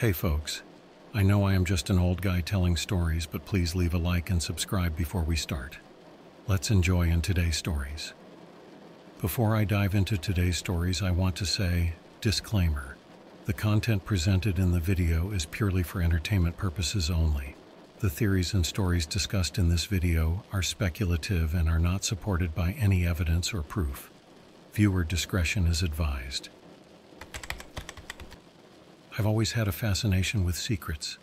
Hey folks, I know I am just an old guy telling stories, but please leave a like and subscribe before we start. Let's enjoy in today's stories. Before I dive into today's stories, I want to say, disclaimer, the content presented in the video is purely for entertainment purposes only. The theories and stories discussed in this video are speculative and are not supported by any evidence or proof. Viewer discretion is advised. I've always had a fascination with secrets.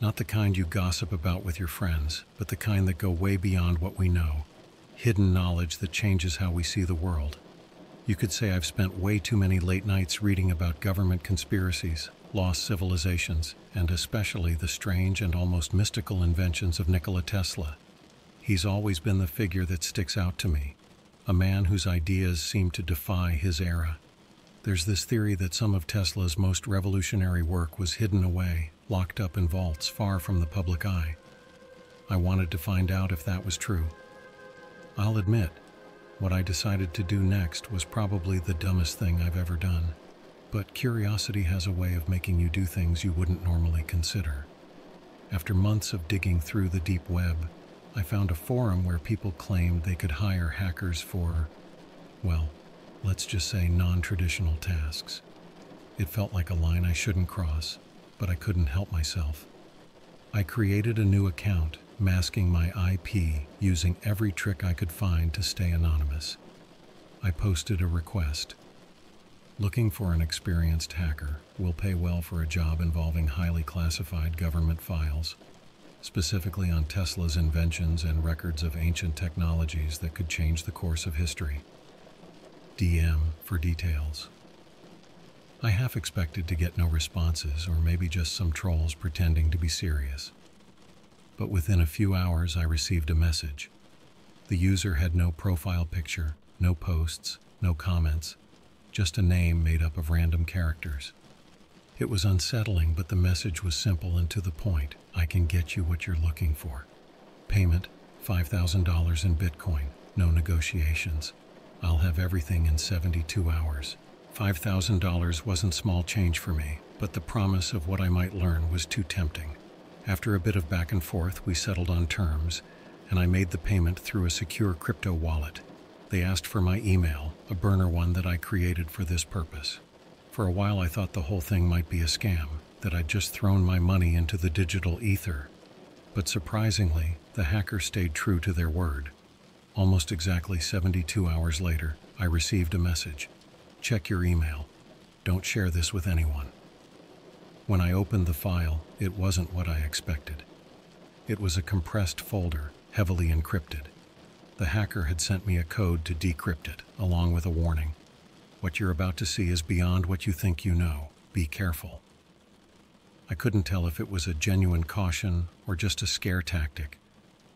Not the kind you gossip about with your friends, but the kind that go way beyond what we know. Hidden knowledge that changes how we see the world. You could say I've spent way too many late nights reading about government conspiracies, lost civilizations, and especially the strange and almost mystical inventions of Nikola Tesla. He's always been the figure that sticks out to me, a man whose ideas seem to defy his era. There's this theory that some of Tesla's most revolutionary work was hidden away, locked up in vaults far from the public eye. I wanted to find out if that was true. I'll admit, what I decided to do next was probably the dumbest thing I've ever done. But curiosity has a way of making you do things you wouldn't normally consider. After months of digging through the deep web, I found a forum where people claimed they could hire hackers for, well, let's just say non-traditional tasks. It felt like a line I shouldn't cross, but I couldn't help myself. I created a new account, masking my IP, using every trick I could find to stay anonymous. I posted a request. Looking for an experienced hacker will pay well for a job involving highly classified government files, specifically on Tesla's inventions and records of ancient technologies that could change the course of history. DM for details. I half expected to get no responses, or maybe just some trolls pretending to be serious. But within a few hours I received a message. The user had no profile picture, no posts, no comments, just a name made up of random characters. It was unsettling, but the message was simple and to the point. I can get you what you're looking for. Payment, $5,000 in Bitcoin, no negotiations. I'll have everything in 72 hours. $5,000 wasn't small change for me, but the promise of what I might learn was too tempting. After a bit of back and forth, we settled on terms, and I made the payment through a secure crypto wallet. They asked for my email, a burner one that I created for this purpose. For a while I thought the whole thing might be a scam, that I'd just thrown my money into the digital ether. But surprisingly, the hacker stayed true to their word. Almost exactly 72 hours later, I received a message. Check your email. Don't share this with anyone. When I opened the file, it wasn't what I expected. It was a compressed folder, heavily encrypted. The hacker had sent me a code to decrypt it, along with a warning. What you're about to see is beyond what you think you know. Be careful. I couldn't tell if it was a genuine caution or just a scare tactic,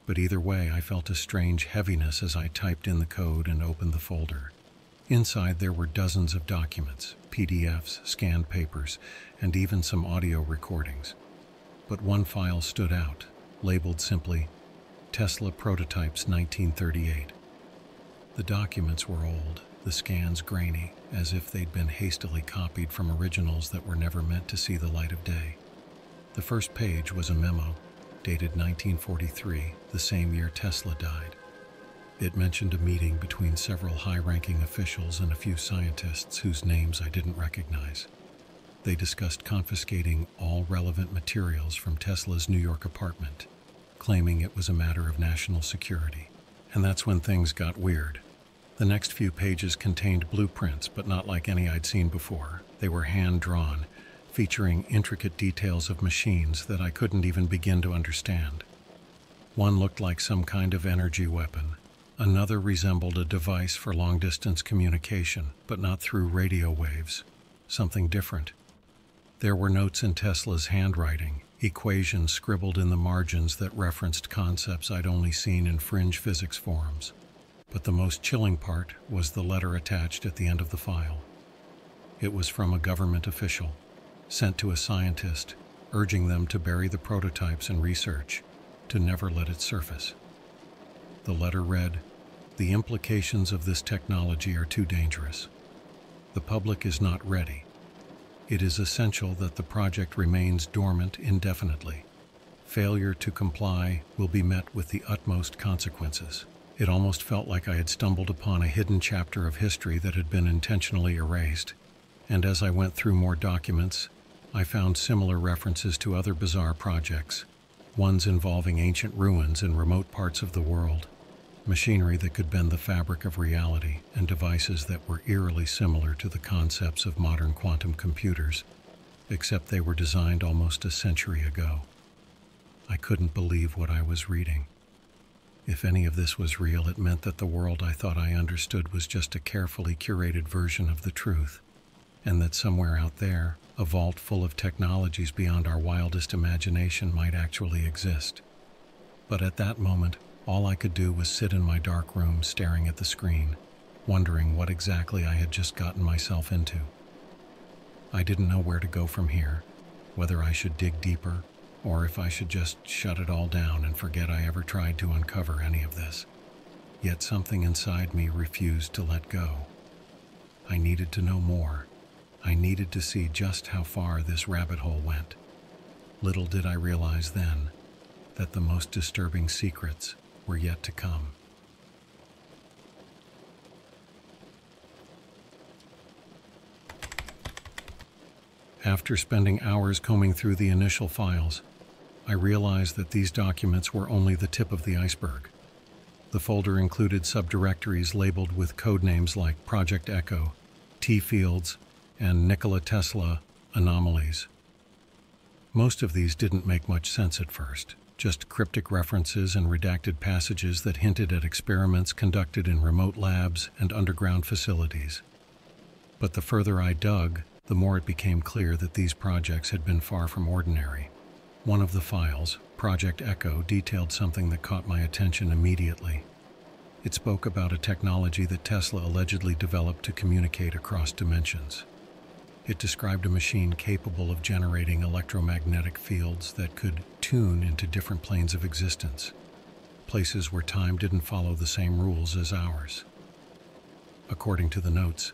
but either way I felt a strange heaviness as I typed in the code and opened the folder. Inside there were dozens of documents, PDFs, scanned papers, and even some audio recordings. But one file stood out, labeled simply, Tesla Prototypes 1938. The documents were old, the scans grainy, as if they'd been hastily copied from originals that were never meant to see the light of day. The first page was a memo, dated 1943, the same year Tesla died. It mentioned a meeting between several high-ranking officials and a few scientists whose names I didn't recognize. They discussed confiscating all relevant materials from Tesla's New York apartment, claiming it was a matter of national security. And that's when things got weird. The next few pages contained blueprints, but not like any I'd seen before. They were hand-drawn, featuring intricate details of machines that I couldn't even begin to understand. One looked like some kind of energy weapon. Another resembled a device for long-distance communication, but not through radio waves. Something different. There were notes in Tesla's handwriting, equations scribbled in the margins that referenced concepts I'd only seen in fringe physics forums. But the most chilling part was the letter attached at the end of the file. It was from a government official, sent to a scientist, urging them to bury the prototypes in research, to never let it surface. The letter read, "The implications of this technology are too dangerous. The public is not ready. it is essential that the project remains dormant indefinitely. Failure to comply will be met with the utmost consequences. It almost felt like I had stumbled upon a hidden chapter of history that had been intentionally erased, and as I went through more documents, I found similar references to other bizarre projects, ones involving ancient ruins in remote parts of the world, machinery that could bend the fabric of reality, and devices that were eerily similar to the concepts of modern quantum computers, except they were designed almost a century ago. I couldn't believe what I was reading. If any of this was real, it meant that the world I thought I understood was just a carefully curated version of the truth, and that somewhere out there, a vault full of technologies beyond our wildest imagination might actually exist. But at that moment, all I could do was sit in my dark room staring at the screen, wondering what exactly I had just gotten myself into. I didn't know where to go from here, whether I should dig deeper, or if I should just shut it all down and forget I ever tried to uncover any of this. Yet something inside me refused to let go. I needed to know more. I needed to see just how far this rabbit hole went. Little did I realize then that the most disturbing secrets were yet to come. After spending hours combing through the initial files, I realized that these documents were only the tip of the iceberg. The folder included subdirectories labeled with codenames like Project Echo, T-Fields, and Nikola Tesla anomalies. Most of these didn't make much sense at first, just cryptic references and redacted passages that hinted at experiments conducted in remote labs and underground facilities. But the further I dug, the more it became clear that these projects had been far from ordinary. One of the files, Project Echo, detailed something that caught my attention immediately. It spoke about a technology that Tesla allegedly developed to communicate across dimensions. It described a machine capable of generating electromagnetic fields that could tune into different planes of existence, places where time didn't follow the same rules as ours. According to the notes,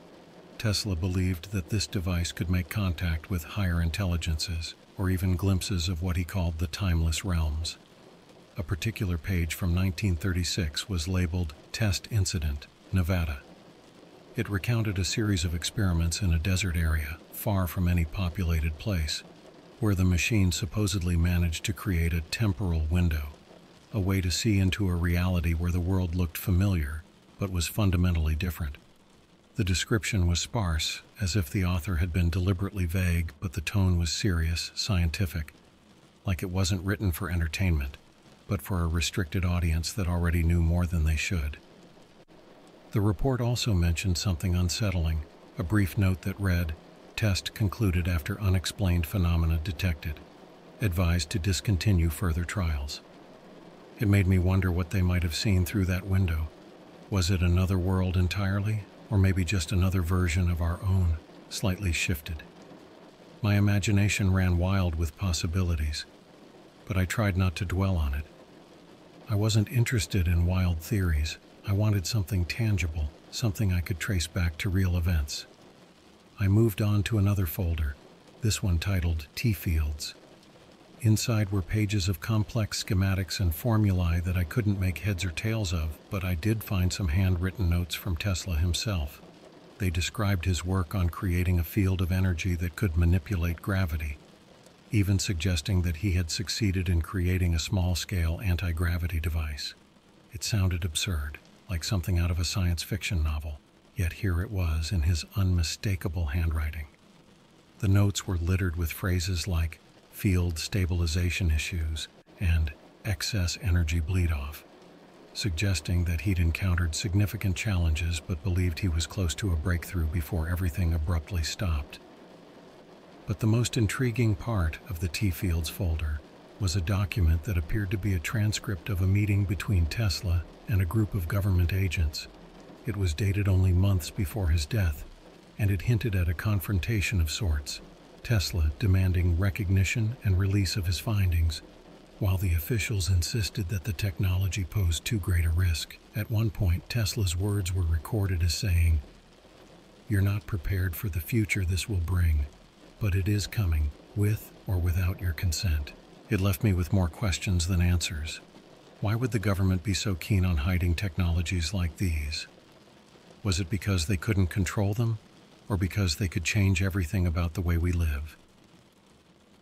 Tesla believed that this device could make contact with higher intelligences, or even glimpses of what he called the timeless realms. A particular page from 1936 was labeled Test Incident, Nevada. It recounted a series of experiments in a desert area, far from any populated place, where the machine supposedly managed to create a temporal window, a way to see into a reality where the world looked familiar, but was fundamentally different. The description was sparse, as if the author had been deliberately vague, but the tone was serious, scientific, like it wasn't written for entertainment, but for a restricted audience that already knew more than they should. The report also mentioned something unsettling, a brief note that read, "Test concluded after unexplained phenomena detected. Advised to discontinue further trials." It made me wonder what they might have seen through that window. Was it another world entirely? Or maybe just another version of our own, slightly shifted. My imagination ran wild with possibilities, but I tried not to dwell on it. I wasn't interested in wild theories. I wanted something tangible, something I could trace back to real events. I moved on to another folder, this one titled T-Fields. Inside were pages of complex schematics and formulae that I couldn't make heads or tails of, but I did find some handwritten notes from Tesla himself. They described his work on creating a field of energy that could manipulate gravity, even suggesting that he had succeeded in creating a small-scale anti-gravity device. It sounded absurd, like something out of a science fiction novel, yet here it was in his unmistakable handwriting. The notes were littered with phrases like field stabilization issues, and excess energy bleed-off, suggesting that he'd encountered significant challenges but believed he was close to a breakthrough before everything abruptly stopped. But the most intriguing part of the T-Fields folder was a document that appeared to be a transcript of a meeting between Tesla and a group of government agents. It was dated only months before his death, and it hinted at a confrontation of sorts. Tesla demanding recognition and release of his findings, while the officials insisted that the technology posed too great a risk. At one point, Tesla's words were recorded as saying, "You're not prepared for the future this will bring. but it is coming, with or without your consent. It left me with more questions than answers. Why would the government be so keen on hiding technologies like these? Was it because they couldn't control them, or because they could change everything about the way we live?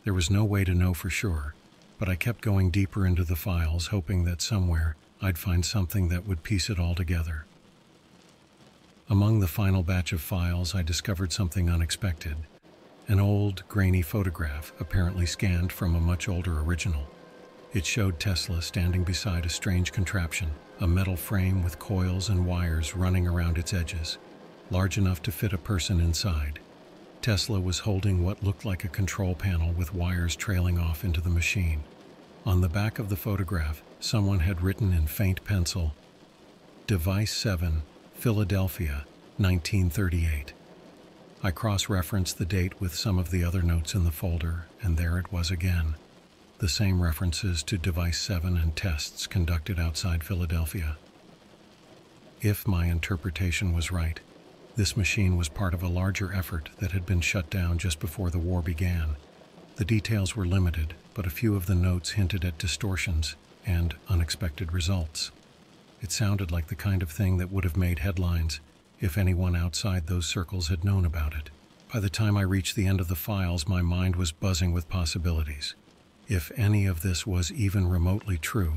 There was no way to know for sure, but I kept going deeper into the files, hoping that somewhere I'd find something that would piece it all together. Among the final batch of files, I discovered something unexpected. An old, grainy photograph, apparently scanned from a much older original. It showed Tesla standing beside a strange contraption, a metal frame with coils and wires running around its edges, large enough to fit a person inside. Tesla was holding what looked like a control panel with wires trailing off into the machine. On the back of the photograph, someone had written in faint pencil, Device 7, Philadelphia, 1938. I cross-referenced the date with some of the other notes in the folder, and there it was again. The same references to Device 7 and tests conducted outside Philadelphia. If my interpretation was right, this machine was part of a larger effort that had been shut down just before the war began. The details were limited, but a few of the notes hinted at distortions and unexpected results. It sounded like the kind of thing that would have made headlines if anyone outside those circles had known about it. By the time I reached the end of the files, my mind was buzzing with possibilities. If any of this was even remotely true,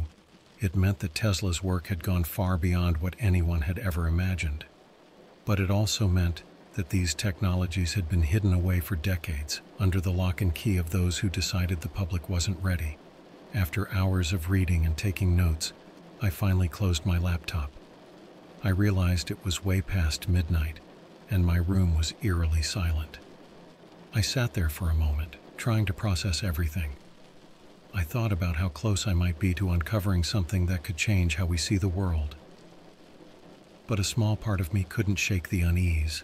it meant that Tesla's work had gone far beyond what anyone had ever imagined. But it also meant that these technologies had been hidden away for decades under the lock and key of those who decided the public wasn't ready. After hours of reading and taking notes, I finally closed my laptop. I realized it was way past midnight, and my room was eerily silent. I sat there for a moment, trying to process everything. I thought about how close I might be to uncovering something that could change how we see the world. But a small part of me couldn't shake the unease.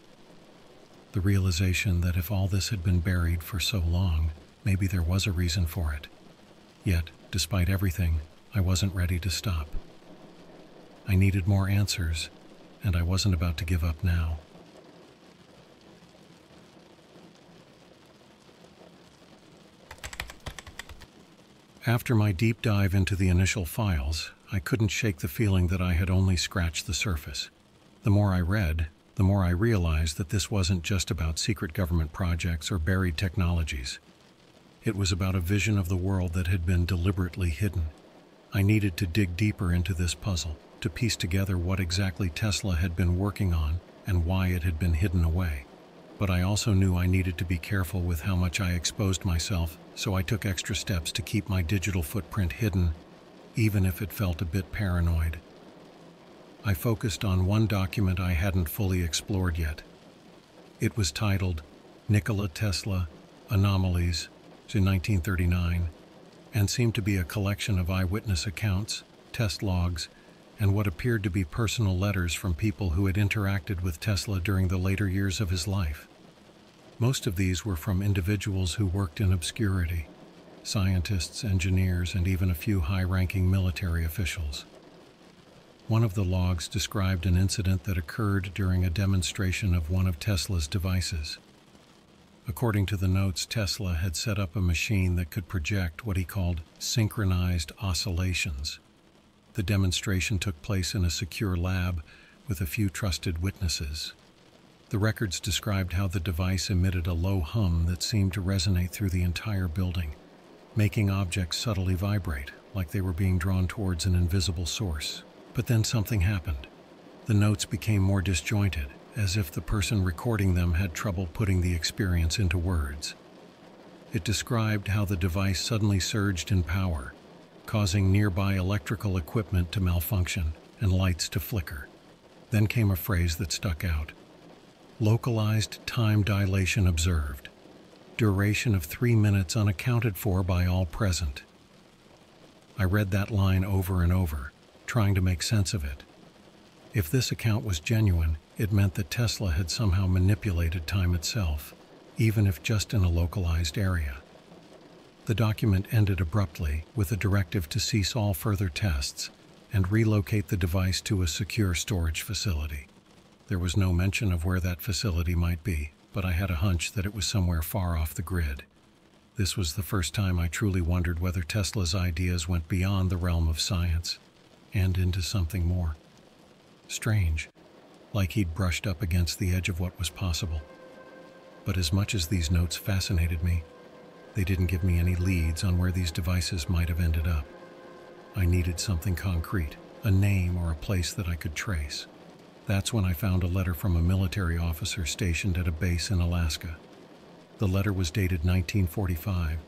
The realization that if all this had been buried for so long, maybe there was a reason for it. Yet, despite everything, I wasn't ready to stop. I needed more answers, and I wasn't about to give up now. After my deep dive into the initial files, I couldn't shake the feeling that I had only scratched the surface. The more I read, the more I realized that this wasn't just about secret government projects or buried technologies. It was about a vision of the world that had been deliberately hidden. I needed to dig deeper into this puzzle, to piece together what exactly Tesla had been working on and why it had been hidden away. But I also knew I needed to be careful with how much I exposed myself, so I took extra steps to keep my digital footprint hidden, even if it felt a bit paranoid. I focused on one document I hadn't fully explored yet. It was titled, Nikola Tesla, Anomalies, in 1939, and seemed to be a collection of eyewitness accounts, test logs, and what appeared to be personal letters from people who had interacted with Tesla during the later years of his life. Most of these were from individuals who worked in obscurity, scientists, engineers, and even a few high-ranking military officials. One of the logs described an incident that occurred during a demonstration of one of Tesla's devices. According to the notes, Tesla had set up a machine that could project what he called synchronized oscillations. The demonstration took place in a secure lab with a few trusted witnesses. The records described how the device emitted a low hum that seemed to resonate through the entire building, making objects subtly vibrate, like they were being drawn towards an invisible source. But then something happened. The notes became more disjointed, as if the person recording them had trouble putting the experience into words. It described how the device suddenly surged in power, causing nearby electrical equipment to malfunction and lights to flicker. Then came a phrase that stuck out. Localized time dilation observed. Duration of 3 minutes unaccounted for by all present. I read that line over and over, trying to make sense of it. If this account was genuine, it meant that Tesla had somehow manipulated time itself, even if just in a localized area. The document ended abruptly with a directive to cease all further tests and relocate the device to a secure storage facility. There was no mention of where that facility might be, but I had a hunch that it was somewhere far off the grid. This was the first time I truly wondered whether Tesla's ideas went beyond the realm of science and into something more. Strange, like he'd brushed up against the edge of what was possible. But as much as these notes fascinated me, they didn't give me any leads on where these devices might have ended up. I needed something concrete, a name or a place that I could trace. That's when I found a letter from a military officer stationed at a base in Alaska. The letter was dated 1945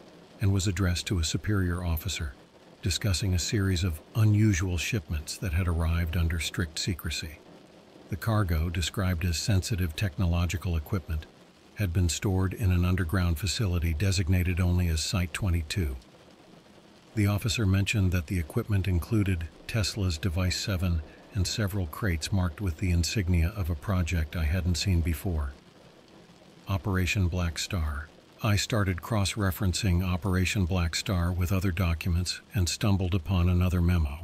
and was addressed to a superior officer, discussing a series of unusual shipments that had arrived under strict secrecy. The cargo, described as sensitive technological equipment, had been stored in an underground facility designated only as Site 22. The officer mentioned that the equipment included Tesla's Device 7 and several crates marked with the insignia of a project I hadn't seen before. Operation Black Star. I started cross-referencing Operation Black Star with other documents and stumbled upon another memo.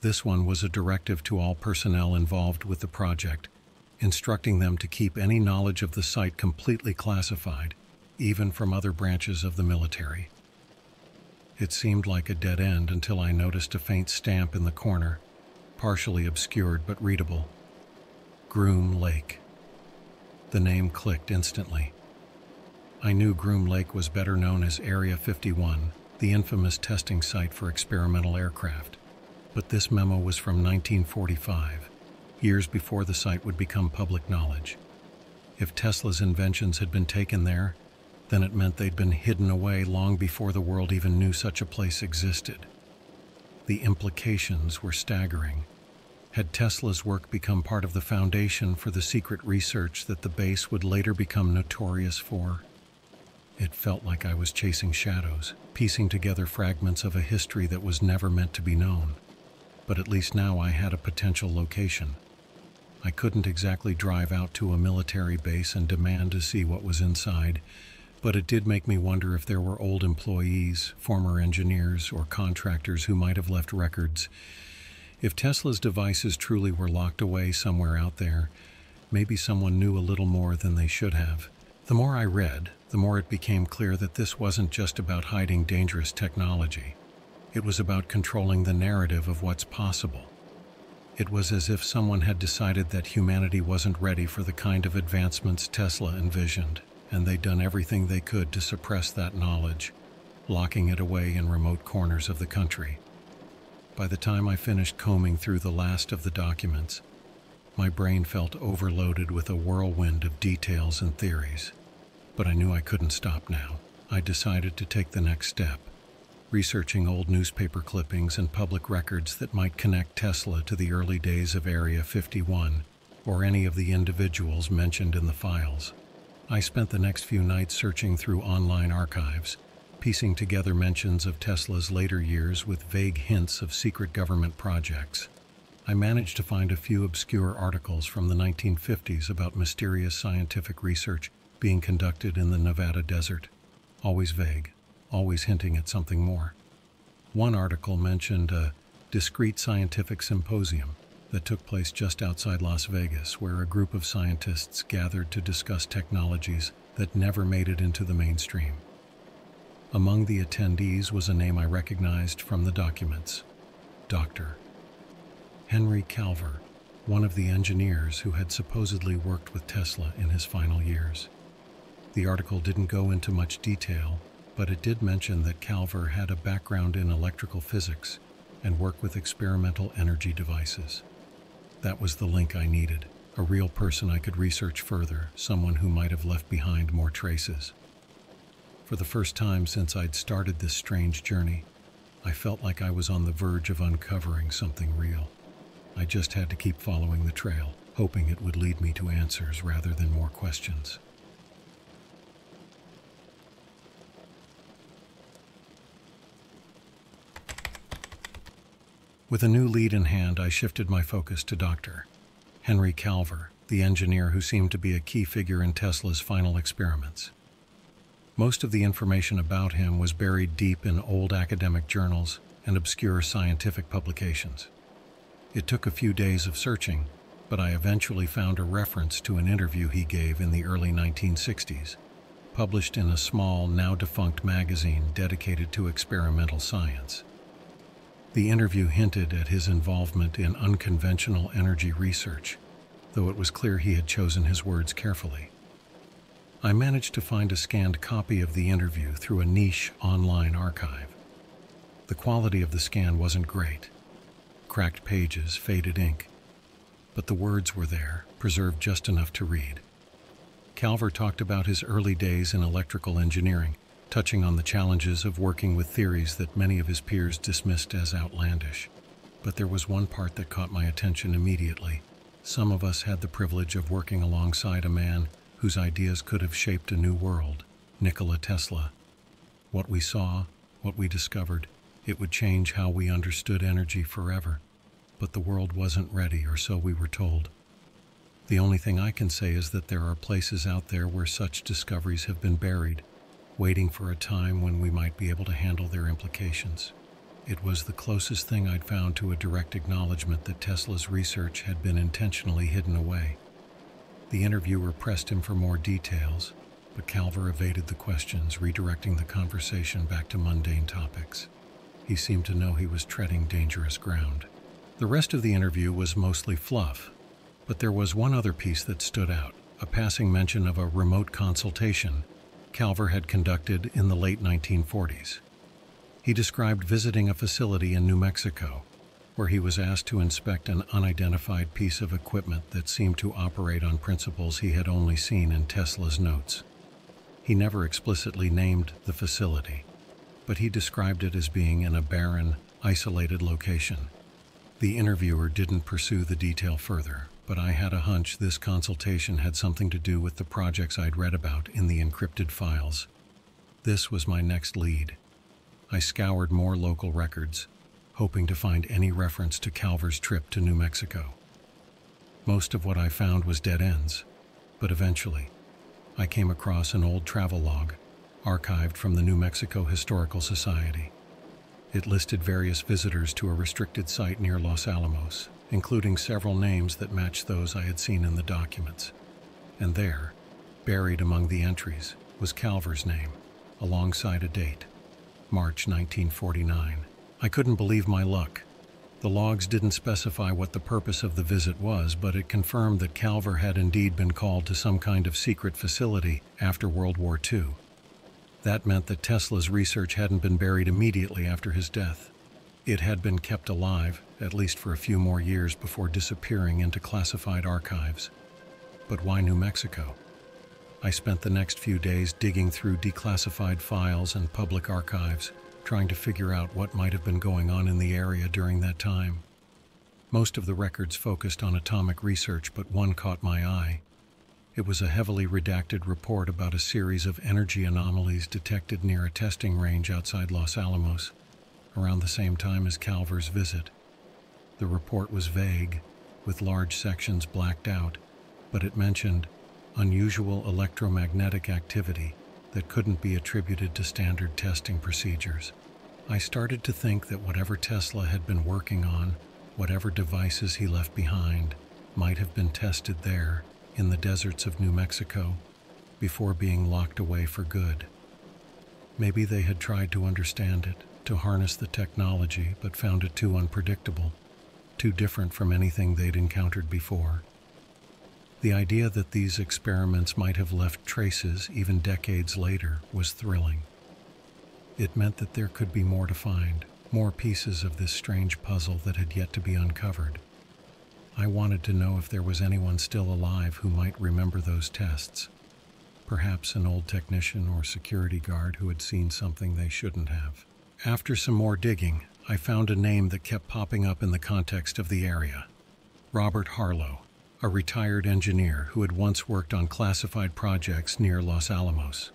This one was a directive to all personnel involved with the project, instructing them to keep any knowledge of the site completely classified, even from other branches of the military. It seemed like a dead end until I noticed a faint stamp in the corner, partially obscured but readable. Groom Lake. The name clicked instantly. I knew Groom Lake was better known as Area 51, the infamous testing site for experimental aircraft. But this memo was from 1945, years before the site would become public knowledge. If Tesla's inventions had been taken there, then it meant they'd been hidden away long before the world even knew such a place existed. The implications were staggering. Had Tesla's work become part of the foundation for the secret research that the base would later become notorious for? It felt like I was chasing shadows, piecing together fragments of a history that was never meant to be known. But at least now I had a potential location. I couldn't exactly drive out to a military base and demand to see what was inside, but it did make me wonder if there were old employees, former engineers, or contractors who might have left records. If Tesla's devices truly were locked away somewhere out there, maybe someone knew a little more than they should have. The more I read, the more it became clear that this wasn't just about hiding dangerous technology. It was about controlling the narrative of what's possible. It was as if someone had decided that humanity wasn't ready for the kind of advancements Tesla envisioned, and they'd done everything they could to suppress that knowledge, locking it away in remote corners of the country. By the time I finished combing through the last of the documents, my brain felt overloaded with a whirlwind of details and theories. But I knew I couldn't stop now. I decided to take the next step, researching old newspaper clippings and public records that might connect Tesla to the early days of Area 51 or any of the individuals mentioned in the files. I spent the next few nights searching through online archives, piecing together mentions of Tesla's later years with vague hints of secret government projects. I managed to find a few obscure articles from the 1950s about mysterious scientific research being conducted in the Nevada desert, always vague, always hinting at something more. One article mentioned a discreet scientific symposium that took place just outside Las Vegas, where a group of scientists gathered to discuss technologies that never made it into the mainstream. Among the attendees was a name I recognized from the documents, Dr. Henry Calver, one of the engineers who had supposedly worked with Tesla in his final years. The article didn't go into much detail, but it did mention that Calver had a background in electrical physics and worked with experimental energy devices. That was the link I needed, a real person I could research further, someone who might have left behind more traces. For the first time since I'd started this strange journey, I felt like I was on the verge of uncovering something real. I just had to keep following the trail, hoping it would lead me to answers rather than more questions. With a new lead in hand, I shifted my focus to Dr. Henry Calver, the engineer who seemed to be a key figure in Tesla's final experiments. Most of the information about him was buried deep in old academic journals and obscure scientific publications. It took a few days of searching, but I eventually found a reference to an interview he gave in the early 1960s, published in a small, now-defunct magazine dedicated to experimental science. The interview hinted at his involvement in unconventional energy research, though it was clear he had chosen his words carefully. I managed to find a scanned copy of the interview through a niche online archive. The quality of the scan wasn't great. Cracked pages, faded ink. But the words were there, preserved just enough to read. Calver talked about his early days in electrical engineering, touching on the challenges of working with theories that many of his peers dismissed as outlandish. But there was one part that caught my attention immediately. Some of us had the privilege of working alongside a man whose ideas could have shaped a new world, Nikola Tesla. What we saw, what we discovered, it would change how we understood energy forever. But the world wasn't ready, or so we were told. The only thing I can say is that there are places out there where such discoveries have been buried, waiting for a time when we might be able to handle their implications. It was the closest thing I'd found to a direct acknowledgement that Tesla's research had been intentionally hidden away. The interviewer pressed him for more details, but Calver evaded the questions, redirecting the conversation back to mundane topics. He seemed to know he was treading dangerous ground. The rest of the interview was mostly fluff, but there was one other piece that stood out, a passing mention of a remote consultation Calver had conducted in the late 1940s. He described visiting a facility in New Mexico, where he was asked to inspect an unidentified piece of equipment that seemed to operate on principles he had only seen in Tesla's notes. He never explicitly named the facility, but he described it as being in a barren, isolated location. The interviewer didn't pursue the detail further, but I had a hunch this consultation had something to do with the projects I'd read about in the encrypted files. This was my next lead. I scoured more local records, hoping to find any reference to Calver's trip to New Mexico. Most of what I found was dead ends, but eventually, I came across an old travel log, archived from the New Mexico Historical Society. It listed various visitors to a restricted site near Los Alamos, including several names that matched those I had seen in the documents. And there, buried among the entries, was Calver's name, alongside a date, March 1949. I couldn't believe my luck. The logs didn't specify what the purpose of the visit was, but it confirmed that Calver had indeed been called to some kind of secret facility after World War II. That meant that Tesla's research hadn't been buried immediately after his death. It had been kept alive, at least for a few more years before disappearing into classified archives. But why New Mexico? I spent the next few days digging through declassified files and public archives, trying to figure out what might have been going on in the area during that time. Most of the records focused on atomic research, but one caught my eye. It was a heavily redacted report about a series of energy anomalies detected near a testing range outside Los Alamos, around the same time as Calver's visit. The report was vague, with large sections blacked out, but it mentioned unusual electromagnetic activity that couldn't be attributed to standard testing procedures. I started to think that whatever Tesla had been working on, whatever devices he left behind, might have been tested there, in the deserts of New Mexico, before being locked away for good. Maybe they had tried to understand it, to harness the technology, but found it too unpredictable, too different from anything they'd encountered before. The idea that these experiments might have left traces even decades later was thrilling. It meant that there could be more to find, more pieces of this strange puzzle that had yet to be uncovered. I wanted to know if there was anyone still alive who might remember those tests. Perhaps an old technician or security guard who had seen something they shouldn't have. After some more digging, I found a name that kept popping up in the context of the area. Robert Harlow, a retired engineer who had once worked on classified projects near Los Alamos.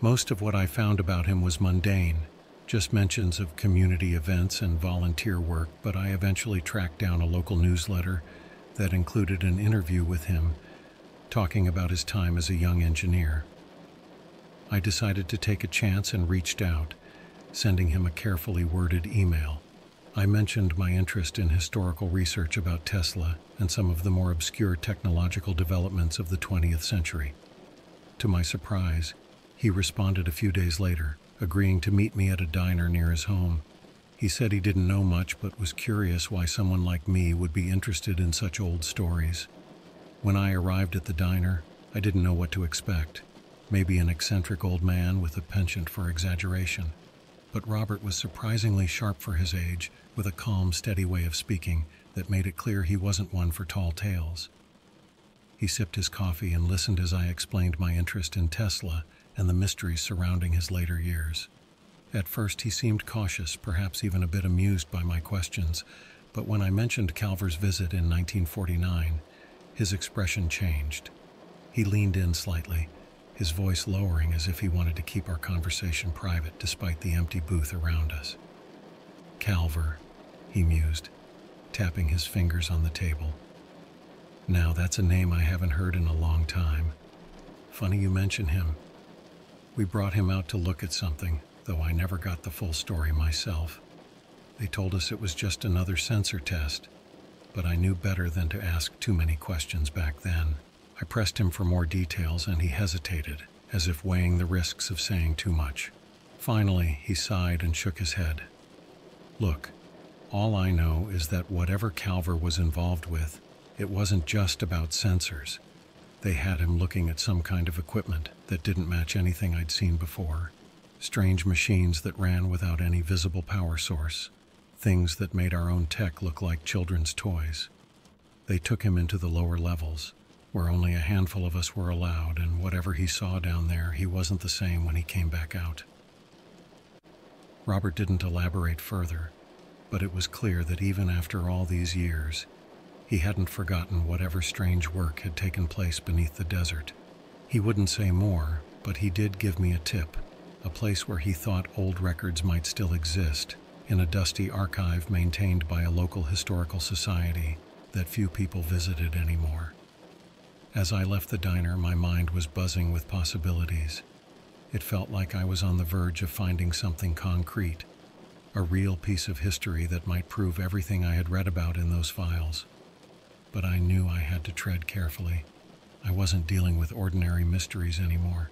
Most of what I found about him was mundane, just mentions of community events and volunteer work, but I eventually tracked down a local newsletter that included an interview with him, talking about his time as a young engineer. I decided to take a chance and reached out, sending him a carefully worded email, I mentioned my interest in historical research about Tesla and some of the more obscure technological developments of the 20th century. To my surprise, he responded a few days later, agreeing to meet me at a diner near his home. He said he didn't know much but was curious why someone like me would be interested in such old stories. When I arrived at the diner, I didn't know what to expect. Maybe an eccentric old man with a penchant for exaggeration. But Robert was surprisingly sharp for his age, with a calm, steady way of speaking that made it clear he wasn't one for tall tales. He sipped his coffee and listened as I explained my interest in Tesla and the mysteries surrounding his later years. At first, he seemed cautious, perhaps even a bit amused by my questions, but when I mentioned Calver's visit in 1949, his expression changed. He leaned in slightly, his voice lowering as if he wanted to keep our conversation private despite the empty booth around us. "Calver," he mused, tapping his fingers on the table. "Now that's a name I haven't heard in a long time. Funny you mention him. We brought him out to look at something, though I never got the full story myself. They told us it was just another sensor test, but I knew better than to ask too many questions back then." I pressed him for more details and he hesitated, as if weighing the risks of saying too much. Finally, he sighed and shook his head. "Look, all I know is that whatever Calver was involved with, it wasn't just about sensors. They had him looking at some kind of equipment that didn't match anything I'd seen before. Strange machines that ran without any visible power source. Things that made our own tech look like children's toys. They took him into the lower levels, where only a handful of us were allowed, and whatever he saw down there, he wasn't the same when he came back out." Robert didn't elaborate further, but it was clear that even after all these years, he hadn't forgotten whatever strange work had taken place beneath the desert. He wouldn't say more, but he did give me a tip. A place where he thought old records might still exist, in a dusty archive maintained by a local historical society that few people visited anymore. As I left the diner, my mind was buzzing with possibilities. It felt like I was on the verge of finding something concrete, a real piece of history that might prove everything I had read about in those files. But I knew I had to tread carefully. I wasn't dealing with ordinary mysteries anymore.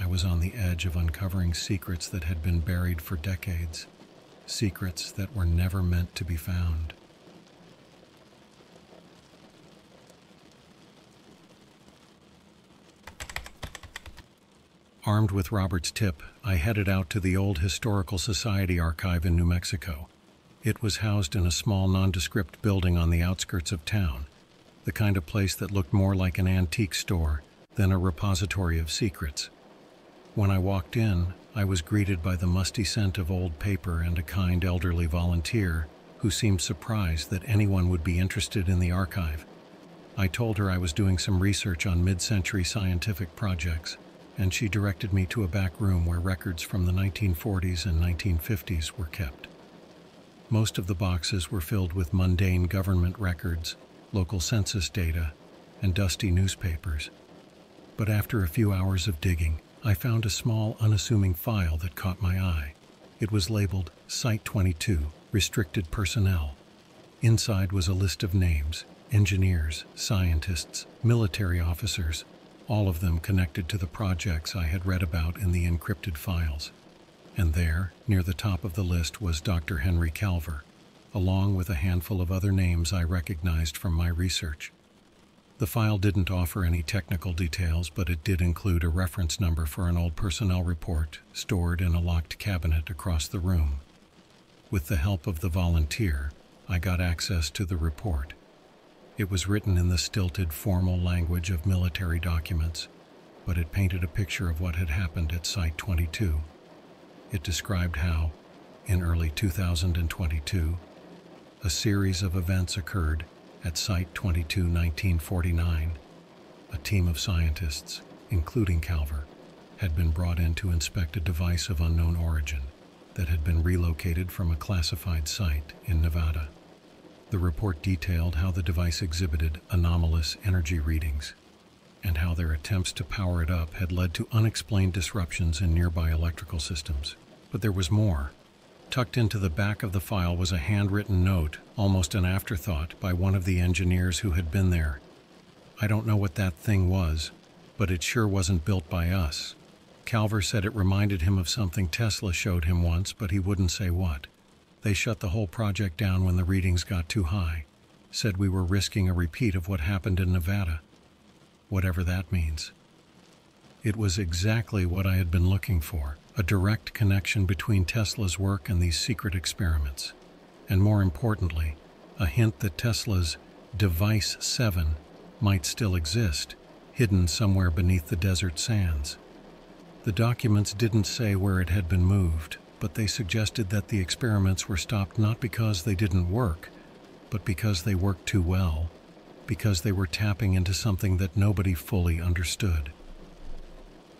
I was on the edge of uncovering secrets that had been buried for decades, secrets that were never meant to be found. Armed with Robert's tip, I headed out to the old Historical Society archive in New Mexico. It was housed in a small, nondescript building on the outskirts of town, the kind of place that looked more like an antique store than a repository of secrets. When I walked in, I was greeted by the musty scent of old paper and a kind elderly volunteer who seemed surprised that anyone would be interested in the archive. I told her I was doing some research on mid-century scientific projects, and she directed me to a back room where records from the 1940s and 1950s were kept. Most of the boxes were filled with mundane government records, local census data, and dusty newspapers. But after a few hours of digging, I found a small, unassuming file that caught my eye. It was labeled Site 22, Restricted Personnel. Inside was a list of names: engineers, scientists, military officers, all of them connected to the projects I had read about in the encrypted files. And there, near the top of the list, was Dr. Henry Calver, along with a handful of other names I recognized from my research. The file didn't offer any technical details, but it did include a reference number for an old personnel report stored in a locked cabinet across the room. With the help of the volunteer, I got access to the report. It was written in the stilted, formal language of military documents, but it painted a picture of what had happened at Site 22. It described how, in early 2022, a series of events occurred at Site 22, 1949, a team of scientists, including Calver, had been brought in to inspect a device of unknown origin that had been relocated from a classified site in Nevada. The report detailed how the device exhibited anomalous energy readings and how their attempts to power it up had led to unexplained disruptions in nearby electrical systems. But there was more. Tucked into the back of the file was a handwritten note, almost an afterthought, by one of the engineers who had been there. I don't know what that thing was, but it sure wasn't built by us. Calver said it reminded him of something Tesla showed him once, but he wouldn't say what. They shut the whole project down when the readings got too high. Said we were risking a repeat of what happened in Nevada. Whatever that means. It was exactly what I had been looking for, a direct connection between Tesla's work and these secret experiments. And more importantly, a hint that Tesla's Device 7 might still exist, hidden somewhere beneath the desert sands. The documents didn't say where it had been moved, but they suggested that the experiments were stopped not because they didn't work, but because they worked too well, because they were tapping into something that nobody fully understood.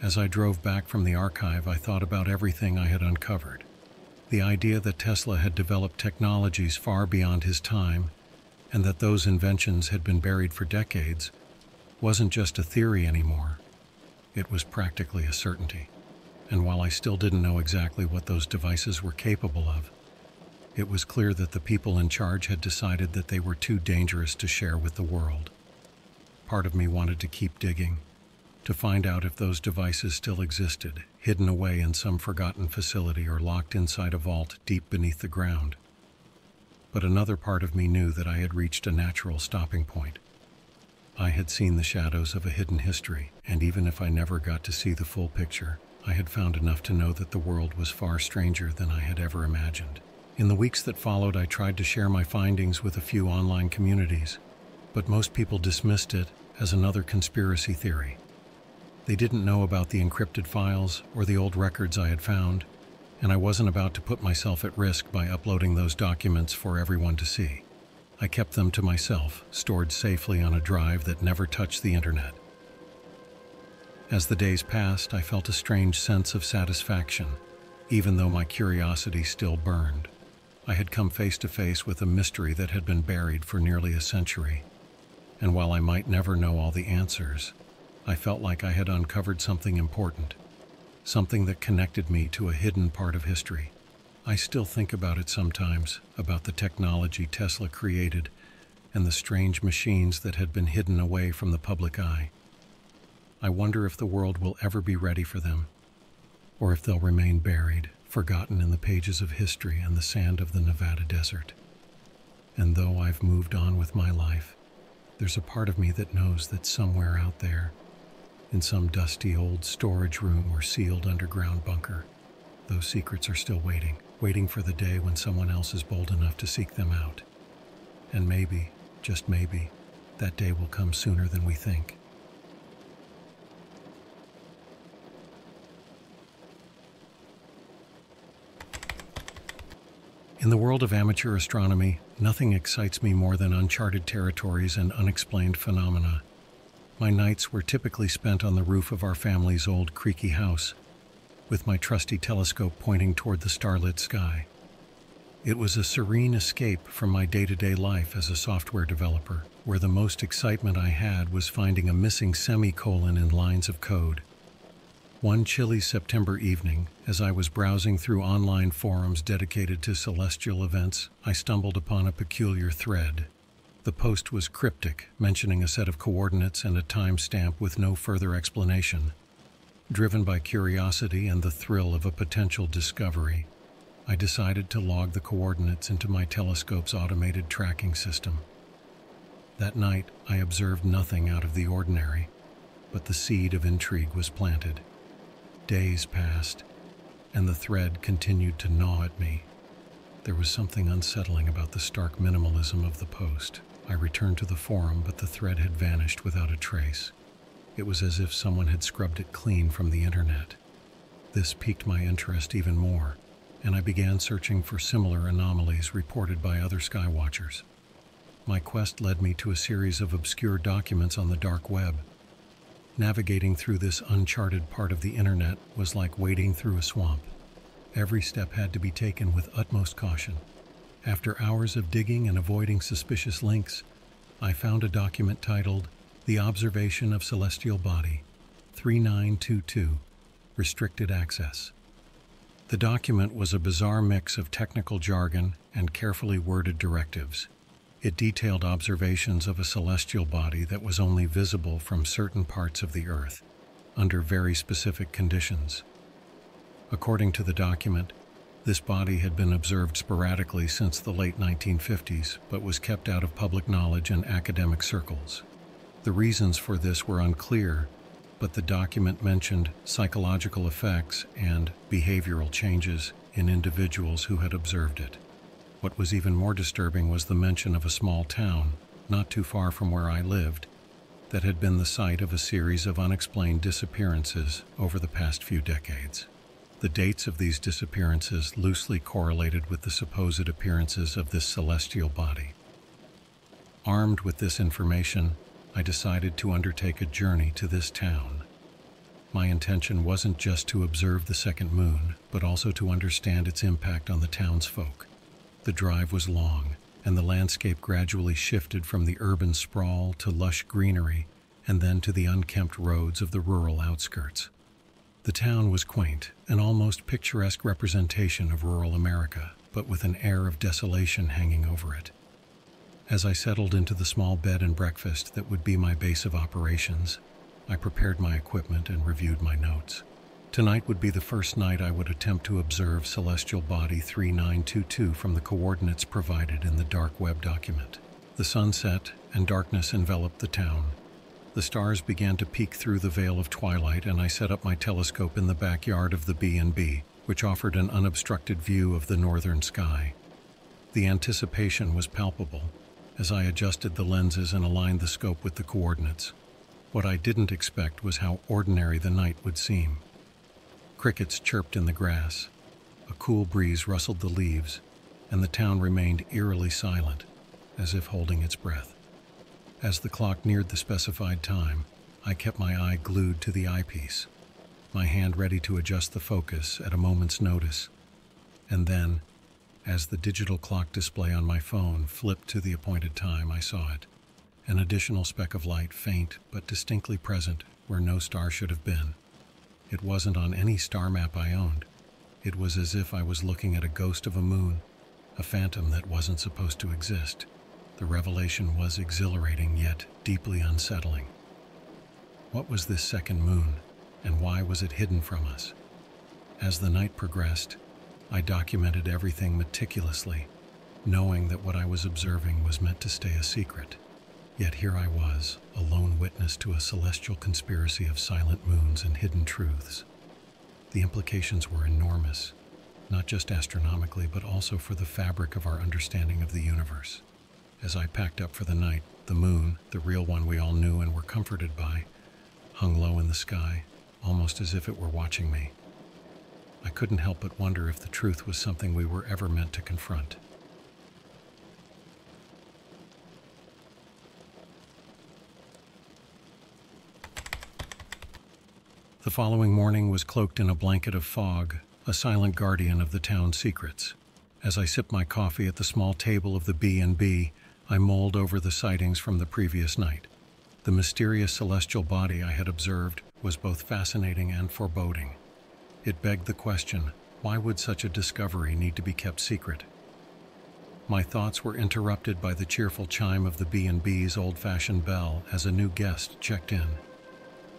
As I drove back from the archive, I thought about everything I had uncovered. The idea that Tesla had developed technologies far beyond his time, and that those inventions had been buried for decades, wasn't just a theory anymore. It was practically a certainty. And while I still didn't know exactly what those devices were capable of, it was clear that the people in charge had decided that they were too dangerous to share with the world. Part of me wanted to keep digging, to find out if those devices still existed, hidden away in some forgotten facility or locked inside a vault deep beneath the ground. But another part of me knew that I had reached a natural stopping point. I had seen the shadows of a hidden history, and even if I never got to see the full picture, I had found enough to know that the world was far stranger than I had ever imagined. In the weeks that followed, I tried to share my findings with a few online communities, but most people dismissed it as another conspiracy theory. They didn't know about the encrypted files or the old records I had found, and I wasn't about to put myself at risk by uploading those documents for everyone to see. I kept them to myself, stored safely on a drive that never touched the internet. As the days passed, I felt a strange sense of satisfaction, even though my curiosity still burned. I had come face to face with a mystery that had been buried for nearly a century, and while I might never know all the answers, I felt like I had uncovered something important, something that connected me to a hidden part of history. I still think about it sometimes, about the technology Tesla created and the strange machines that had been hidden away from the public eye. I wonder if the world will ever be ready for them, or if they'll remain buried, forgotten in the pages of history and the sand of the Nevada desert. And though I've moved on with my life, there's a part of me that knows that somewhere out there, in some dusty old storage room or sealed underground bunker, those secrets are still waiting for the day when someone else is bold enough to seek them out. And maybe, just maybe, that day will come sooner than we think. In the world of amateur astronomy, nothing excites me more than uncharted territories and unexplained phenomena. My nights were typically spent on the roof of our family's old creaky house, with my trusty telescope pointing toward the starlit sky. It was a serene escape from my day-to-day life as a software developer, where the most excitement I had was finding a missing semicolon in lines of code. One chilly September evening, as I was browsing through online forums dedicated to celestial events, I stumbled upon a peculiar thread. The post was cryptic, mentioning a set of coordinates and a timestamp with no further explanation. Driven by curiosity and the thrill of a potential discovery, I decided to log the coordinates into my telescope's automated tracking system. That night, I observed nothing out of the ordinary, but the seed of intrigue was planted. Days passed, and the thread continued to gnaw at me. There was something unsettling about the stark minimalism of the post. I returned to the forum, but the thread had vanished without a trace. It was as if someone had scrubbed it clean from the internet. This piqued my interest even more, and I began searching for similar anomalies reported by other skywatchers. My quest led me to a series of obscure documents on the dark web. Navigating through this uncharted part of the internet was like wading through a swamp. Every step had to be taken with utmost caution. After hours of digging and avoiding suspicious links, I found a document titled The Observation of Celestial Body 3922, Restricted Access. The document was a bizarre mix of technical jargon and carefully worded directives. It detailed observations of a celestial body that was only visible from certain parts of the Earth, under very specific conditions. According to the document, this body had been observed sporadically since the late 1950s, but was kept out of public knowledge and academic circles. The reasons for this were unclear, but the document mentioned psychological effects and behavioral changes in individuals who had observed it. What was even more disturbing was the mention of a small town, not too far from where I lived, that had been the site of a series of unexplained disappearances over the past few decades. The dates of these disappearances loosely correlated with the supposed appearances of this celestial body. Armed with this information, I decided to undertake a journey to this town. My intention wasn't just to observe the second moon, but also to understand its impact on the townsfolk. The drive was long, and the landscape gradually shifted from the urban sprawl to lush greenery and then to the unkempt roads of the rural outskirts. The town was quaint, an almost picturesque representation of rural America, but with an air of desolation hanging over it. As I settled into the small bed and breakfast that would be my base of operations, I prepared my equipment and reviewed my notes. Tonight would be the first night I would attempt to observe Celestial Body 3922 from the coordinates provided in the dark web document. The sunset and darkness enveloped the town. The stars began to peek through the veil of twilight, and I set up my telescope in the backyard of the B&B, which offered an unobstructed view of the northern sky. The anticipation was palpable as I adjusted the lenses and aligned the scope with the coordinates. What I didn't expect was how ordinary the night would seem. Crickets chirped in the grass, a cool breeze rustled the leaves, and the town remained eerily silent, as if holding its breath. As the clock neared the specified time, I kept my eye glued to the eyepiece, my hand ready to adjust the focus at a moment's notice, and then, as the digital clock display on my phone flipped to the appointed time, I saw it, an additional speck of light, faint but distinctly present where no star should have been. It wasn't on any star map I owned. It was as if I was looking at a ghost of a moon, a phantom that wasn't supposed to exist. The revelation was exhilarating yet deeply unsettling. What was this second moon, and why was it hidden from us? As the night progressed, I documented everything meticulously, knowing that what I was observing was meant to stay a secret. Yet here I was, a lone witness to a celestial conspiracy of silent moons and hidden truths. The implications were enormous, not just astronomically, but also for the fabric of our understanding of the universe. As I packed up for the night, the moon, the real one we all knew and were comforted by, hung low in the sky, almost as if it were watching me. I couldn't help but wonder if the truth was something we were ever meant to confront. The following morning was cloaked in a blanket of fog, a silent guardian of the town's secrets. As I sipped my coffee at the small table of the B&B, I mulled over the sightings from the previous night. The mysterious celestial body I had observed was both fascinating and foreboding. It begged the question, why would such a discovery need to be kept secret? My thoughts were interrupted by the cheerful chime of the B&B's old-fashioned bell as a new guest checked in.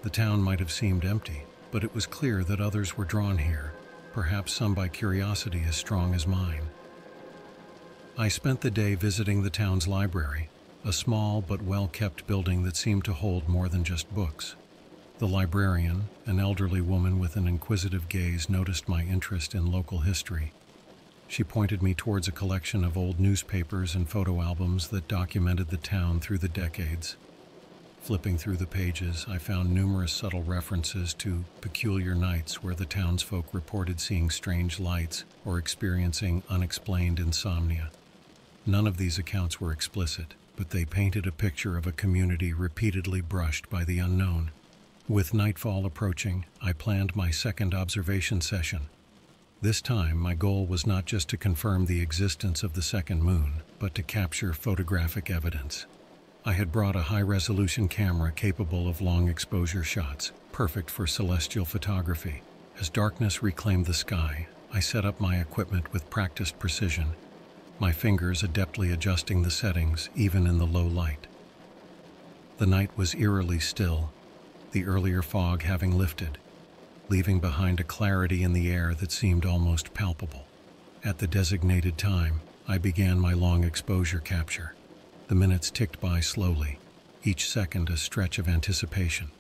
The town might have seemed empty, but it was clear that others were drawn here, perhaps some by curiosity as strong as mine. I spent the day visiting the town's library, a small but well-kept building that seemed to hold more than just books. The librarian, an elderly woman with an inquisitive gaze, noticed my interest in local history. She pointed me towards a collection of old newspapers and photo albums that documented the town through the decades. Flipping through the pages, I found numerous subtle references to peculiar nights where the townsfolk reported seeing strange lights or experiencing unexplained insomnia. None of these accounts were explicit, but they painted a picture of a community repeatedly brushed by the unknown. With nightfall approaching, I planned my second observation session. This time, my goal was not just to confirm the existence of the second moon, but to capture photographic evidence. I had brought a high-resolution camera capable of long-exposure shots, perfect for celestial photography. As darkness reclaimed the sky, I set up my equipment with practiced precision, my fingers adeptly adjusting the settings even in the low light. The night was eerily still, the earlier fog having lifted, leaving behind a clarity in the air that seemed almost palpable. At the designated time, I began my long exposure capture. The minutes ticked by slowly, each second a stretch of anticipation.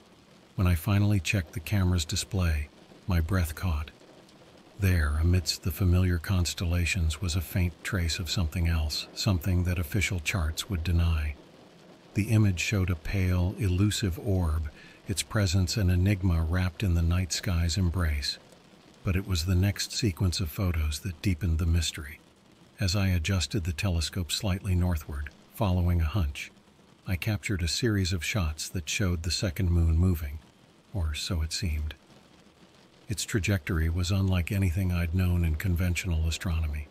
When I finally checked the camera's display, my breath caught. There, amidst the familiar constellations, was a faint trace of something else, something that official charts would deny. The image showed a pale, elusive orb, its presence an enigma wrapped in the night sky's embrace. But it was the next sequence of photos that deepened the mystery. As I adjusted the telescope slightly northward, following a hunch, I captured a series of shots that showed the second moon moving, or so it seemed. Its trajectory was unlike anything I'd known in conventional astronomy.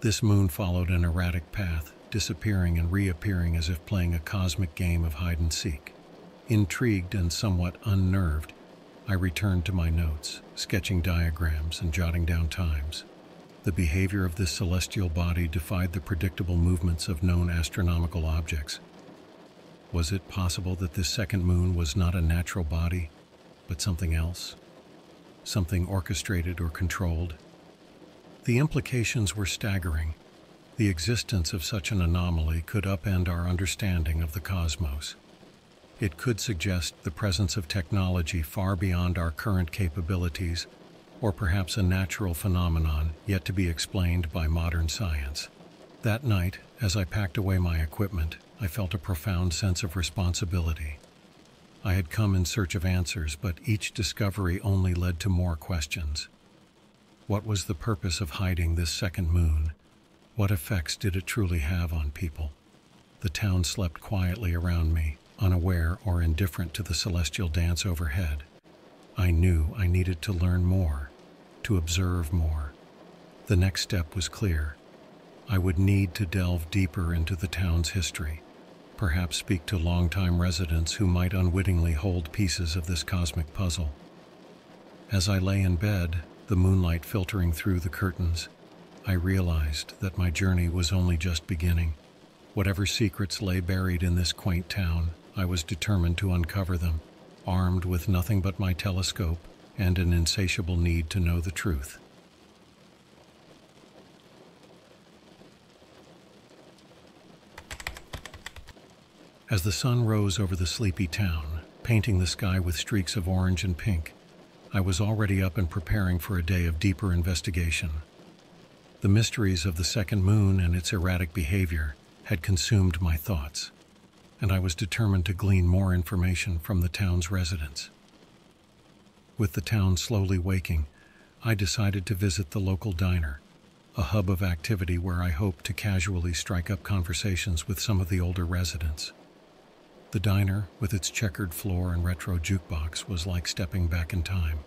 This moon followed an erratic path, disappearing and reappearing as if playing a cosmic game of hide-and-seek. Intrigued and somewhat unnerved, I returned to my notes, sketching diagrams and jotting down times. The behavior of this celestial body defied the predictable movements of known astronomical objects. Was it possible that this second moon was not a natural body, but something else? Something orchestrated or controlled? The implications were staggering. The existence of such an anomaly could upend our understanding of the cosmos. It could suggest the presence of technology far beyond our current capabilities, or perhaps a natural phenomenon yet to be explained by modern science. That night, as I packed away my equipment, I felt a profound sense of responsibility. I had come in search of answers, but each discovery only led to more questions. What was the purpose of hiding this second moon? What effects did it truly have on people? The town slept quietly around me, unaware or indifferent to the celestial dance overhead. I knew I needed to learn more, to observe more. The next step was clear. I would need to delve deeper into the town's history, perhaps speak to longtime residents who might unwittingly hold pieces of this cosmic puzzle. As I lay in bed, the moonlight filtering through the curtains, I realized that my journey was only just beginning. Whatever secrets lay buried in this quaint town, I was determined to uncover them, armed with nothing but my telescope and an insatiable need to know the truth. As the sun rose over the sleepy town, painting the sky with streaks of orange and pink, I was already up and preparing for a day of deeper investigation. The mysteries of the second moon and its erratic behavior had consumed my thoughts, and I was determined to glean more information from the town's residents. With the town slowly waking, I decided to visit the local diner, a hub of activity where I hoped to casually strike up conversations with some of the older residents. The diner, with its checkered floor and retro jukebox, was like stepping back in time.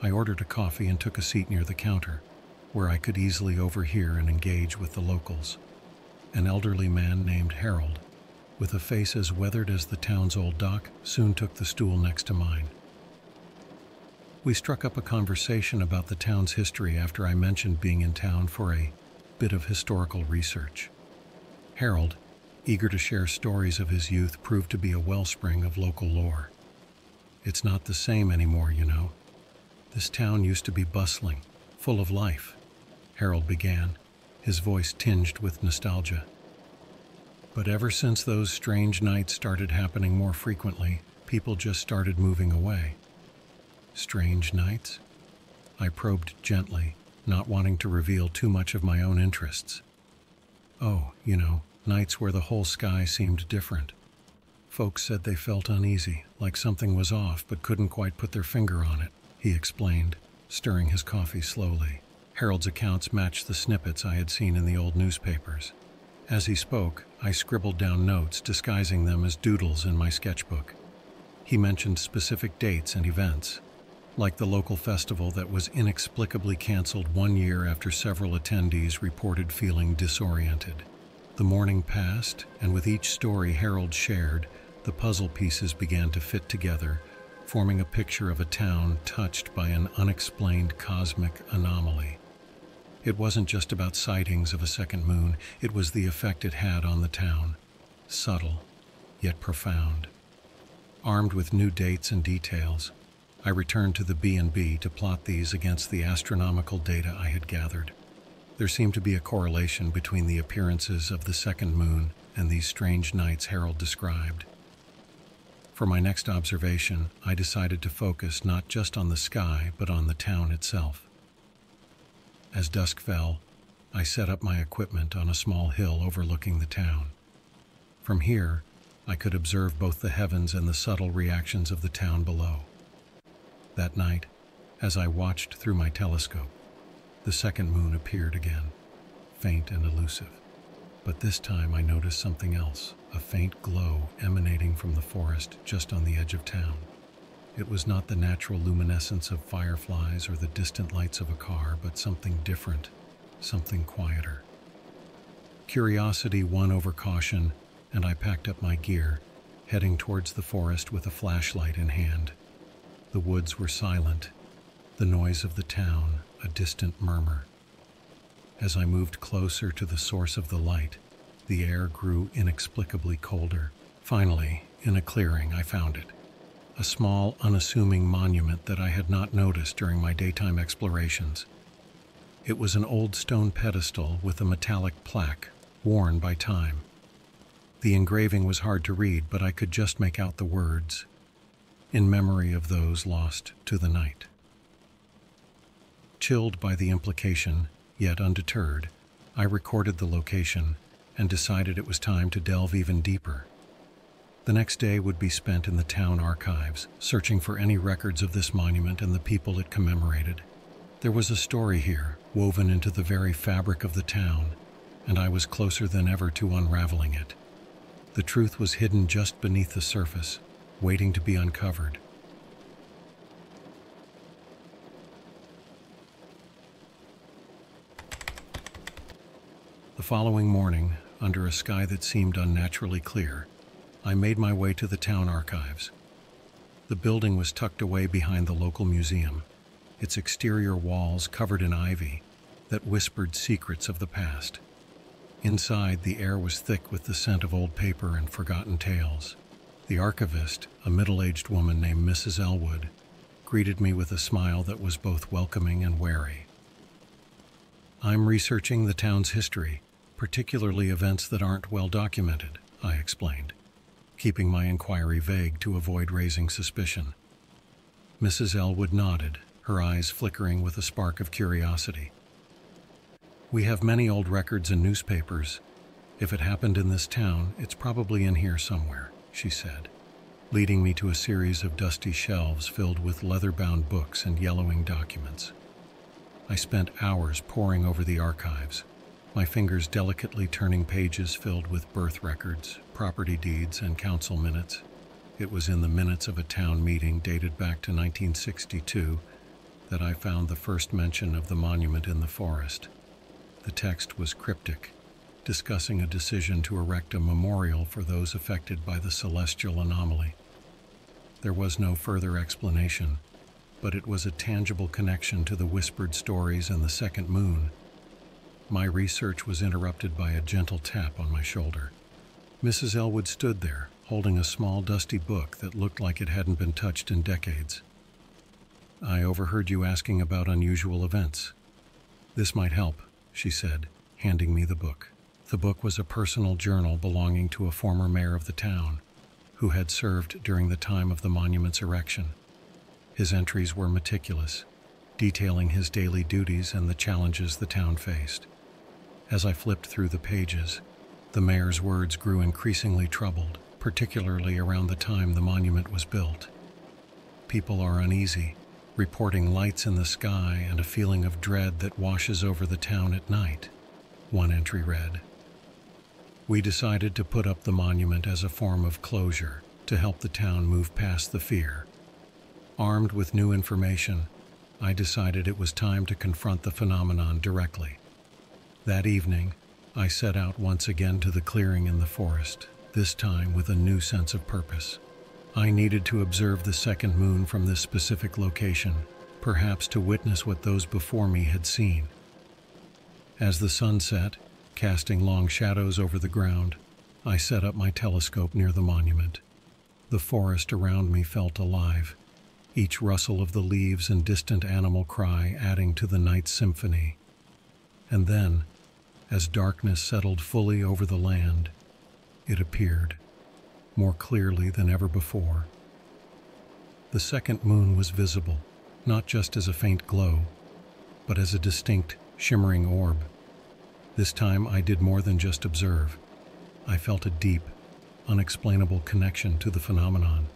I ordered a coffee and took a seat near the counter, where I could easily overhear and engage with the locals. An elderly man named Harold, with a face as weathered as the town's old dock, soon took the stool next to mine. We struck up a conversation about the town's history after I mentioned being in town for a bit of historical research. Harold, eager to share stories of his youth, proved to be a wellspring of local lore. It's not the same anymore, you know. This town used to be bustling, full of life, Harold began, his voice tinged with nostalgia. But ever since those strange nights started happening more frequently, people just started moving away. Strange nights? I probed gently, not wanting to reveal too much of my own interests. Oh, you know, nights where the whole sky seemed different. Folks said they felt uneasy, like something was off but couldn't quite put their finger on it, he explained, stirring his coffee slowly. Harold's accounts matched the snippets I had seen in the old newspapers. As he spoke, I scribbled down notes, disguising them as doodles in my sketchbook. He mentioned specific dates and events, like the local festival that was inexplicably canceled one year after several attendees reported feeling disoriented. The morning passed, and with each story Harold shared, the puzzle pieces began to fit together, forming a picture of a town touched by an unexplained cosmic anomaly. It wasn't just about sightings of a second moon, it was the effect it had on the town. Subtle, yet profound. Armed with new dates and details, I returned to the B&B to plot these against the astronomical data I had gathered. There seemed to be a correlation between the appearances of the second moon and these strange nights Harold described. For my next observation, I decided to focus not just on the sky, but on the town itself. As dusk fell, I set up my equipment on a small hill overlooking the town. From here, I could observe both the heavens and the subtle reactions of the town below. That night, as I watched through my telescope, the second moon appeared again, faint and elusive. But this time I noticed something else, a faint glow emanating from the forest just on the edge of town. It was not the natural luminescence of fireflies or the distant lights of a car, but something different, something quieter. Curiosity won over caution, and I packed up my gear, heading towards the forest with a flashlight in hand. The woods were silent, the noise of the town a distant murmur. As I moved closer to the source of the light, the air grew inexplicably colder. Finally, in a clearing, I found it. A small, unassuming monument that I had not noticed during my daytime explorations. It was an old stone pedestal with a metallic plaque, worn by time. The engraving was hard to read, but I could just make out the words, "In memory of those lost to the night." Chilled by the implication, yet undeterred, I recorded the location and decided it was time to delve even deeper. The next day would be spent in the town archives, searching for any records of this monument and the people it commemorated. There was a story here, woven into the very fabric of the town, and I was closer than ever to unraveling it. The truth was hidden just beneath the surface, waiting to be uncovered. The following morning, under a sky that seemed unnaturally clear, I made my way to the town archives. The building was tucked away behind the local museum, its exterior walls covered in ivy that whispered secrets of the past. Inside, the air was thick with the scent of old paper and forgotten tales. The archivist, a middle-aged woman named Mrs. Elwood, greeted me with a smile that was both welcoming and wary. "I'm researching the town's history, particularly events that aren't well documented," I explained, keeping my inquiry vague to avoid raising suspicion. Mrs. Elwood nodded, her eyes flickering with a spark of curiosity. "We have many old records and newspapers. If it happened in this town, it's probably in here somewhere," she said, leading me to a series of dusty shelves filled with leather-bound books and yellowing documents. I spent hours poring over the archives, my fingers delicately turning pages filled with birth records, property deeds, and council minutes. It was in the minutes of a town meeting dated back to 1962 that I found the first mention of the monument in the forest. The text was cryptic, discussing a decision to erect a memorial for those affected by the celestial anomaly. There was no further explanation, but it was a tangible connection to the whispered stories and the second moon. My research was interrupted by a gentle tap on my shoulder. Mrs. Elwood stood there, holding a small dusty book that looked like it hadn't been touched in decades. "I overheard you asking about unusual events. This might help," she said, handing me the book. The book was a personal journal belonging to a former mayor of the town, who had served during the time of the monument's erection. His entries were meticulous, detailing his daily duties and the challenges the town faced. As I flipped through the pages, the mayor's words grew increasingly troubled, particularly around the time the monument was built. "People are uneasy, reporting lights in the sky and a feeling of dread that washes over the town at night," one entry read. "We decided to put up the monument as a form of closure to help the town move past the fear. Armed with new information, I decided it was time to confront the phenomenon directly. That evening, I set out once again to the clearing in the forest, this time with a new sense of purpose. I needed to observe the second moon from this specific location, perhaps to witness what those before me had seen. As the sun set, casting long shadows over the ground, I set up my telescope near the monument. The forest around me felt alive, each rustle of the leaves and distant animal cry adding to the night's symphony. And then, as darkness settled fully over the land, it appeared, more clearly than ever before. The second moon was visible, not just as a faint glow, but as a distinct, shimmering orb. This time I did more than just observe. I felt a deep, unexplainable connection to the phenomenon.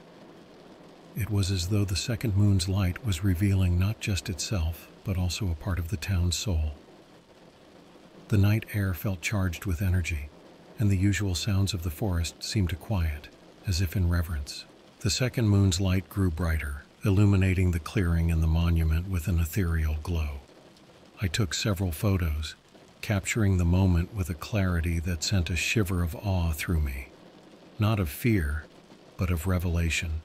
It was as though the second moon's light was revealing not just itself, but also a part of the town's soul. The night air felt charged with energy, and the usual sounds of the forest seemed to quiet, as if in reverence. The second moon's light grew brighter, illuminating the clearing and the monument with an ethereal glow. I took several photos, capturing the moment with a clarity that sent a shiver of awe through me. Not of fear, but of revelation.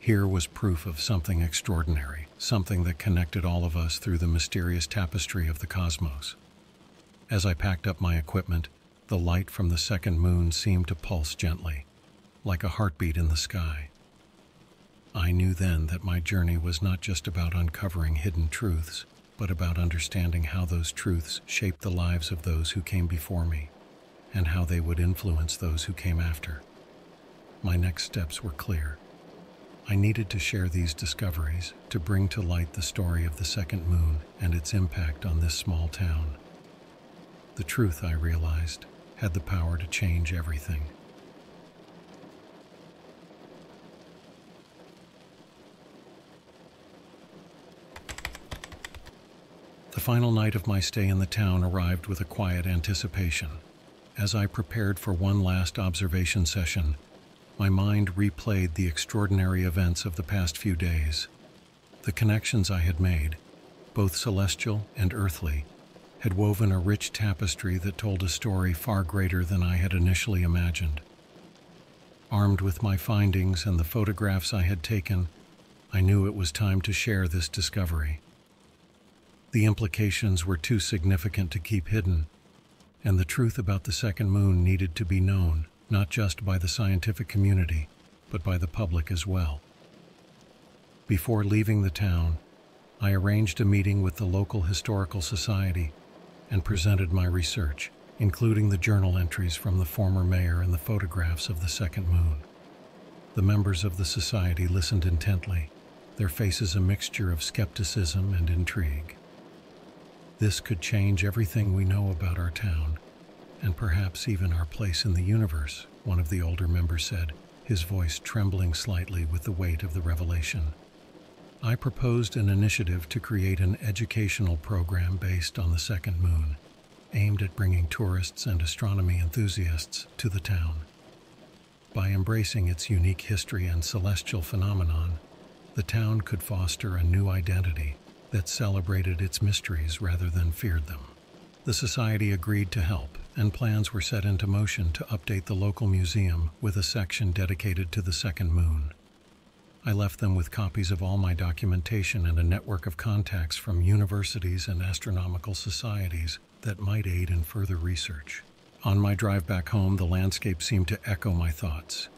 Here was proof of something extraordinary, something that connected all of us through the mysterious tapestry of the cosmos. As I packed up my equipment, the light from the second moon seemed to pulse gently, like a heartbeat in the sky. I knew then that my journey was not just about uncovering hidden truths, but about understanding how those truths shaped the lives of those who came before me, and how they would influence those who came after. My next steps were clear. I needed to share these discoveries to bring to light the story of the second moon and its impact on this small town. The truth, I realized, had the power to change everything. The final night of my stay in the town arrived with a quiet anticipation. As I prepared for one last observation session, my mind replayed the extraordinary events of the past few days. The connections I had made, both celestial and earthly, had woven a rich tapestry that told a story far greater than I had initially imagined. Armed with my findings and the photographs I had taken, I knew it was time to share this discovery. The implications were too significant to keep hidden, and the truth about the second moon needed to be known, not just by the scientific community, but by the public as well. Before leaving the town, I arranged a meeting with the local historical society and presented my research, including the journal entries from the former mayor and the photographs of the second moon. The members of the society listened intently, their faces a mixture of skepticism and intrigue. This could change everything we know about our town, and perhaps even our place in the universe, one of the older members said, his voice trembling slightly with the weight of the revelation. I proposed an initiative to create an educational program based on the second moon, aimed at bringing tourists and astronomy enthusiasts to the town. By embracing its unique history and celestial phenomenon, the town could foster a new identity that celebrated its mysteries rather than feared them. The society agreed to help, and plans were set into motion to update the local museum with a section dedicated to the second moon. I left them with copies of all my documentation and a network of contacts from universities and astronomical societies that might aid in further research. On my drive back home, the landscape seemed to echo my thoughts.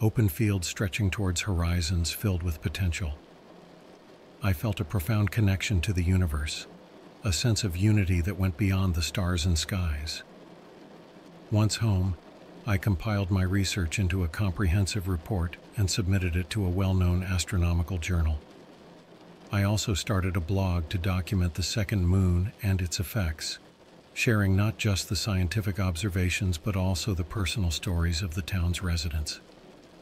Open fields stretching towards horizons filled with potential. I felt a profound connection to the universe, a sense of unity that went beyond the stars and skies. Once home, I compiled my research into a comprehensive report and submitted it to a well-known astronomical journal. I also started a blog to document the second moon and its effects, sharing not just the scientific observations but also the personal stories of the town's residents.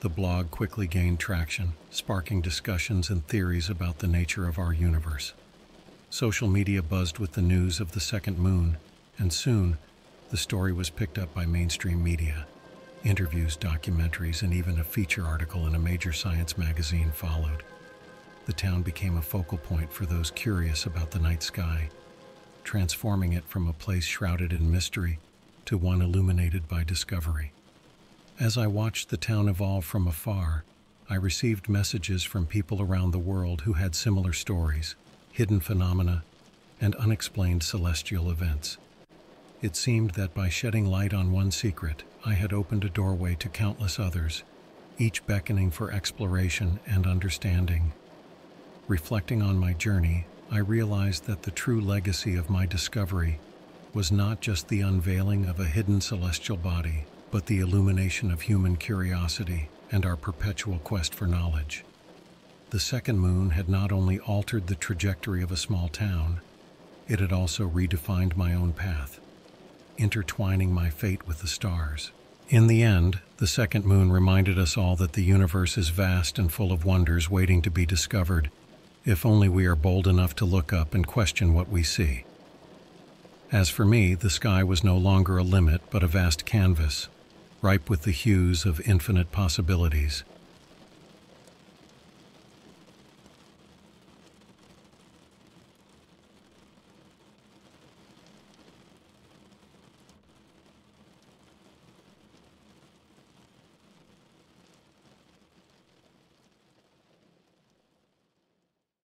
The blog quickly gained traction, sparking discussions and theories about the nature of our universe. Social media buzzed with the news of the second moon, and soon, the story was picked up by mainstream media. Interviews, documentaries, and even a feature article in a major science magazine followed. The town became a focal point for those curious about the night sky, transforming it from a place shrouded in mystery to one illuminated by discovery. As I watched the town evolve from afar, I received messages from people around the world who had similar stories, hidden phenomena, and unexplained celestial events. It seemed that by shedding light on one secret, I had opened a doorway to countless others, each beckoning for exploration and understanding. Reflecting on my journey, I realized that the true legacy of my discovery was not just the unveiling of a hidden celestial body, but the illumination of human curiosity and our perpetual quest for knowledge. The second moon had not only altered the trajectory of a small town, it had also redefined my own path, intertwining my fate with the stars. In the end, the second moon reminded us all that the universe is vast and full of wonders waiting to be discovered, if only we are bold enough to look up and question what we see. As for me, the sky was no longer a limit but a vast canvas, ripe with the hues of infinite possibilities.